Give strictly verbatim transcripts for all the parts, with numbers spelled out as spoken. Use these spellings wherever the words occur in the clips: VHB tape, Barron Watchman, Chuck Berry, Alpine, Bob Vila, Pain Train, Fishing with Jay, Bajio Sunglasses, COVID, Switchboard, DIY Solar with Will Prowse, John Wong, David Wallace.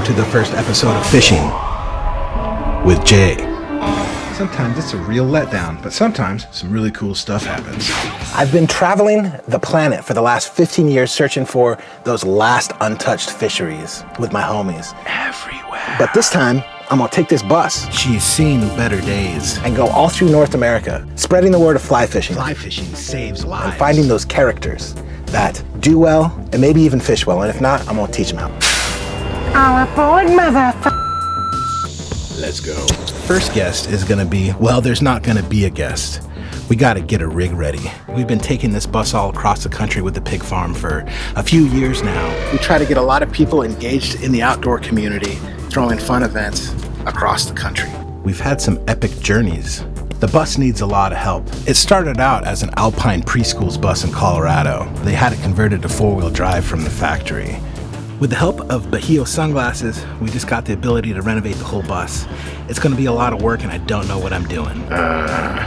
welcome to the first episode of Fishing with Jay. Sometimes it's a real letdown, but sometimes some really cool stuff happens. I've been traveling the planet for the last fifteen years searching for those last untouched fisheries with my homies. Everywhere. But this time, I'm gonna take this bus. She's seen better days. And go all through North America, spreading the word of fly fishing. Fly fishing saves lives. And finding those characters that do well and maybe even fish well. And if not, I'm gonna teach them how. All aboard, motherfucker. Let's go. First guest is gonna be, well, there's not gonna be a guest. We gotta get a rig ready. We've been taking this bus all across the country with the pig farm for a few years now. We try to get a lot of people engaged in the outdoor community, throwing fun events across the country. We've had some epic journeys. The bus needs a lot of help. It started out as an Alpine preschool's bus in Colorado. They had it converted to four-wheel drive from the factory. With the help of Bajio Sunglasses, we just got the ability to renovate the whole bus. It's gonna be a lot of work and I don't know what I'm doing. Uh.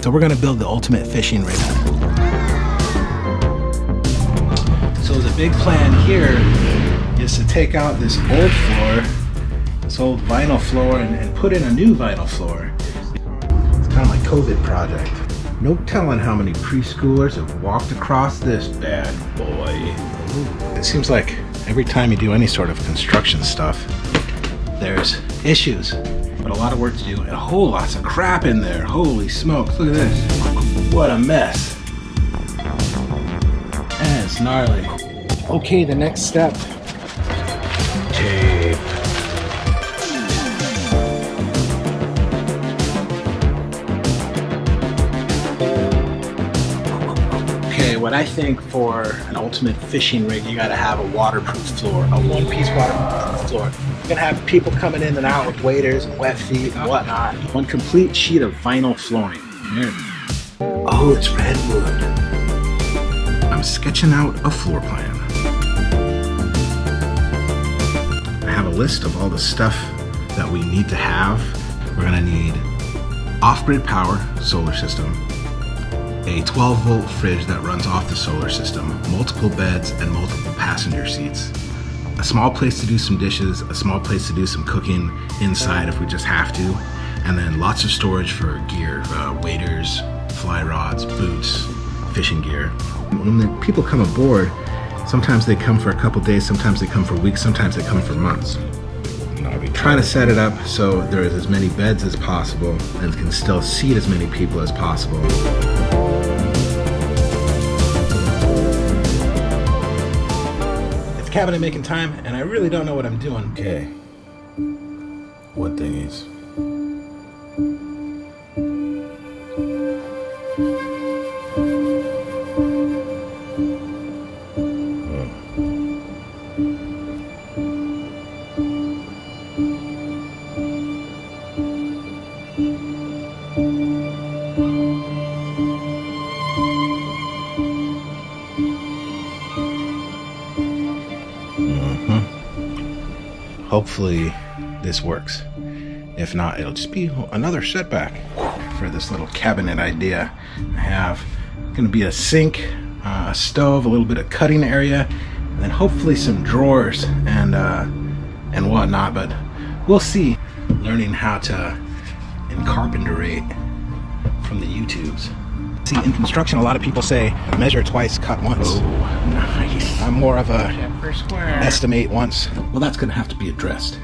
So we're gonna build the ultimate fishing rig. So the big plan here is to take out this old floor, this old vinyl floor, and, and put in a new vinyl floor. It's kind of like COVID project. No telling how many preschoolers have walked across this bad boy. It seems like every time you do any sort of construction stuff, there's issues, but a lot of work to do and a whole lots of crap in there. Holy smokes, look at this. What a mess. That's gnarly. Okay, the next step. Tape. What I think for an ultimate fishing rig, you gotta have a waterproof floor, a one-piece waterproof floor. You're gonna have people coming in and out with waders, and wet feet, and whatnot. One complete sheet of vinyl flooring. There. Oh, it's redwood. I'm sketching out a floor plan. I have a list of all the stuff that we need to have. We're gonna need off-grid power, solar system, a twelve volt fridge that runs off the solar system, multiple beds and multiple passenger seats, a small place to do some dishes, a small place to do some cooking inside if we just have to, and then lots of storage for gear, uh, waders, fly rods, boots, fishing gear. When the people come aboard, sometimes they come for a couple days, sometimes they come for weeks, sometimes they come for months. We try to set it up so there is as many beds as possible and can still seat as many people as possible. Cabinet making time, and I really don't know what I'm doing. Okay. What thingies? Hopefully this works. If not, it'll just be another setback for this little cabinet idea I have. Gonna be a sink, uh, a stove, a little bit of cutting area, and then hopefully some drawers and uh, and whatnot, but we'll see. Learning how to encarpenterate from the YouTubes. See, in construction, a lot of people say, measure twice, cut once. Oh, nice. I'm more of a estimate once. Well, that's gonna have to be addressed.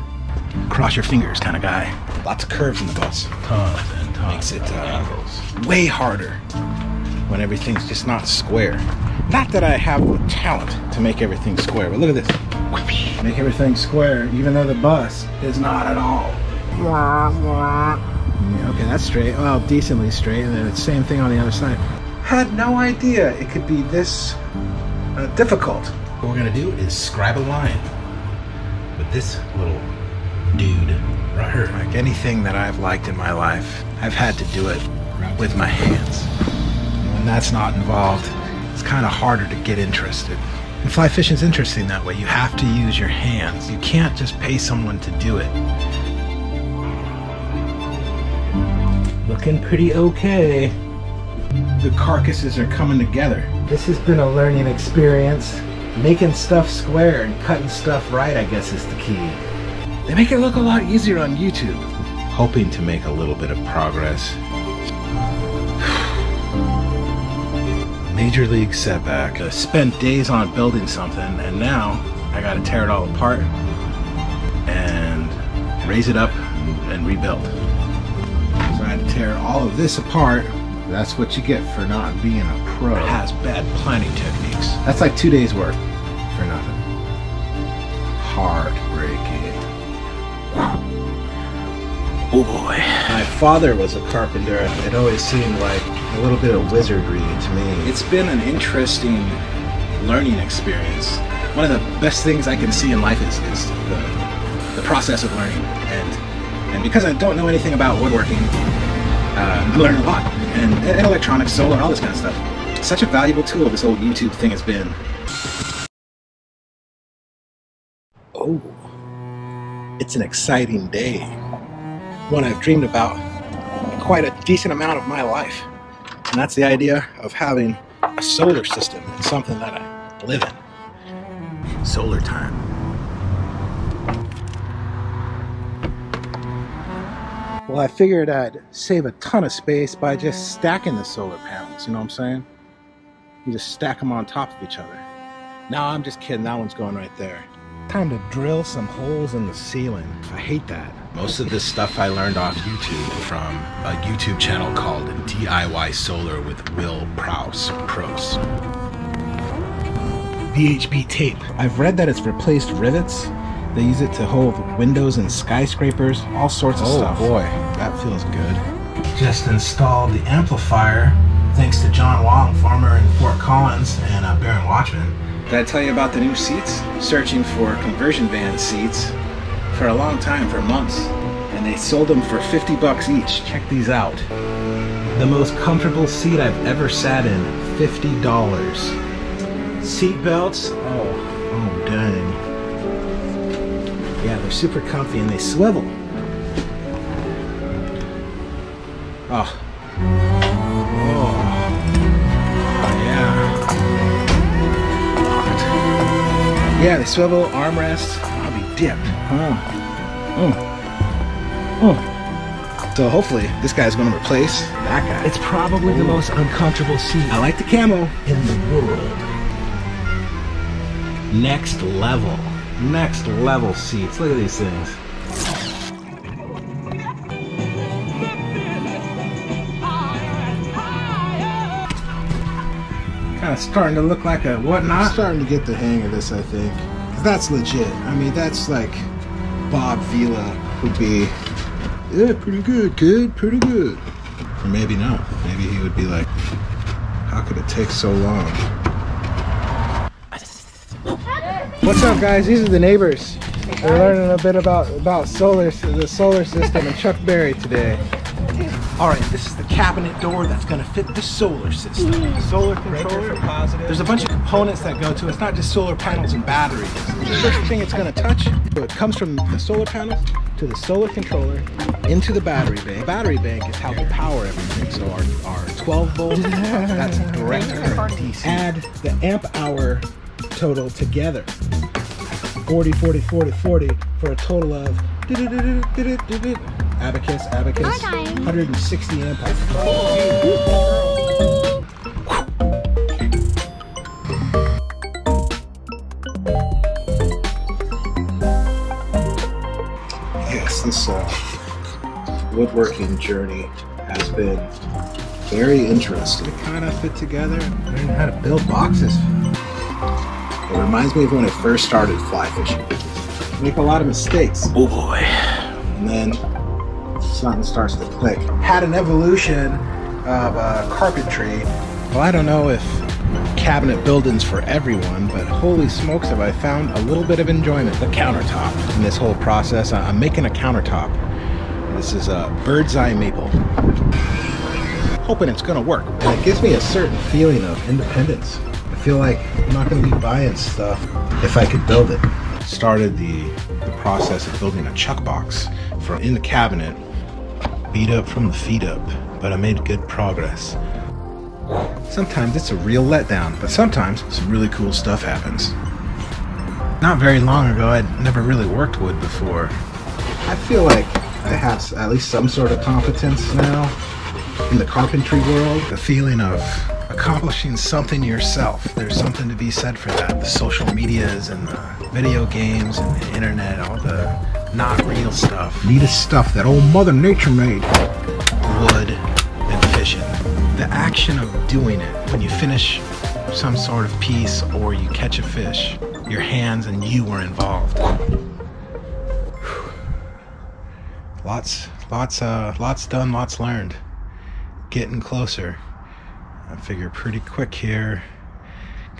Cross your fingers kind of guy. Lots of curves in the bus. Tons and tons. Makes it uh, way harder when everything's just not square. Not that I have the talent to make everything square, but look at this. Make everything square, even though the bus is not at all. Okay, that's straight. Well, decently straight, and then it's the same thing on the other side. Had no idea it could be this uh, difficult. What we're gonna do is scribe a line with this little dude right here. Like anything that I've liked in my life, I've had to do it with my hands. And when that's not involved, it's kind of harder to get interested. And fly fishing is interesting that way. You have to use your hands. You can't just pay someone to do it. Looking pretty okay. The carcasses are coming together. This has been a learning experience. making stuff square and cutting stuff right, I guess, is the key. They make it look a lot easier on YouTube. Hoping to make a little bit of progress. Major league setback. I spent days on building something, and now I gotta tear it all apart and raise it up and rebuild. So I had to tear all of this apart. That's what you get for not being a pro. It has bad planning techniques. That's like two days work for nothing. Heartbreaking. Oh boy. My father was a carpenter, and it always seemed like a little bit of wizardry to me. It's been an interesting learning experience. One of the best things I can see in life is, is the, the process of learning. And, and because I don't know anything about woodworking, Uh, I learned a lot, and, and electronics, solar, all this kind of stuff. Such a valuable tool this old YouTube thing has been. Oh, it's an exciting day. One I've dreamed about quite a decent amount of my life. And that's the idea of having a solar system and something that I live in. Solar time. Well, I figured I'd save a ton of space by just stacking the solar panels, you know what I'm saying? You just stack them on top of each other. No, I'm just kidding, that one's going right there. Time to drill some holes in the ceiling. I hate that. Most of this stuff I learned off YouTube from a YouTube channel called D I Y Solar with Will Prowse, Prowse. V H B tape. I've read that it's replaced rivets. They use it to hold windows and skyscrapers, all sorts of oh, stuff. Oh boy, that feels good. Just installed the amplifier, thanks to John Wong, farmer in Fort Collins, and uh, Barron Watchman. Did I tell you about the new seats? Searching for conversion van seats for a long time, for months, and they sold them for fifty bucks each. Check these out. The most comfortable seat I've ever sat in, fifty dollars. Seat belts, oh, oh dang. Yeah, they're super comfy and they swivel. Oh. Oh. Oh, yeah. Yeah, they swivel, armrests. I'll be dipped. Oh. Oh. Oh. So hopefully this guy's going to replace that guy. It's probably Ooh. the most uncomfortable seat. I like the camo in the world. Next level. Next level seats. Look at these things. Kind of starting to look like a whatnot. I'm starting to get the hang of this, I think. Cause that's legit. I mean, that's like Bob Vila would be, yeah, pretty good, kid, pretty good. Or maybe not. Maybe he would be like, how could it take so long? What's up, guys? These are the neighbors. We're learning a bit about about solar, the solar system, and Chuck Berry today. All right, this is the cabinet door that's going to fit the solar system. Solar controller. There's a bunch of components that go to it. It's not just solar panels and batteries. The first thing it's going to touch, so it comes from the solar panels to the solar controller into the battery bank. The battery bank is how we power everything. So our, our twelve volts, that's direct current. Add the amp hour total together. forty, forty, forty, forty for a total of abacus, abacus, one hundred sixty amp hours. Yes, this uh, woodworking journey has been very interesting. It kind of fit together. Learning how to build boxes. It reminds me of when I first started fly fishing. Make a lot of mistakes. Oh boy. And then something starts to click. Had an evolution of uh, carpentry. Well, I don't know if cabinet building's for everyone, but holy smokes have I found a little bit of enjoyment. The countertop in this whole process. I'm making a countertop. This is a bird's eye maple. Hoping it's gonna work. And it gives me a certain feeling of independence. I feel like I'm not going to be buying stuff if I could build it. Started the, the process of building a chuck box from in the cabinet, beat up from the feet up, but I made good progress. Sometimes it's a real letdown, but sometimes some really cool stuff happens. not very long ago. I'd never really worked wood before. I feel like I have at least some sort of competence now in the carpentry world. The feeling of accomplishing something yourself. There's something to be said for that. The social medias and the video games and the internet, all the not real stuff. Neatest stuff that old Mother Nature made. Wood and fishing. The action of doing it. When you finish some sort of piece or you catch a fish, your hands and you were involved. Lots, lots, uh, lots done, lots learned. Getting closer. I figure pretty quick here,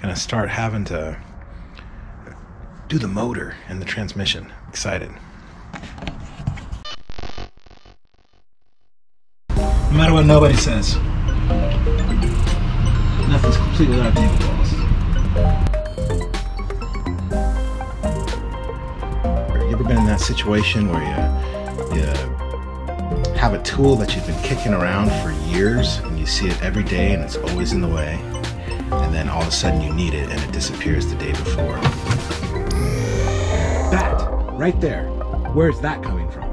gonna start having to do the motor and the transmission. Excited. No matter what nobody says, nothing's complete without David Wallace. You ever been in that situation where you, you have a tool that you've been kicking around for years and you see it every day and it's always in the way, and then all of a sudden you need it and it disappears the day before? That right there, where's that coming from?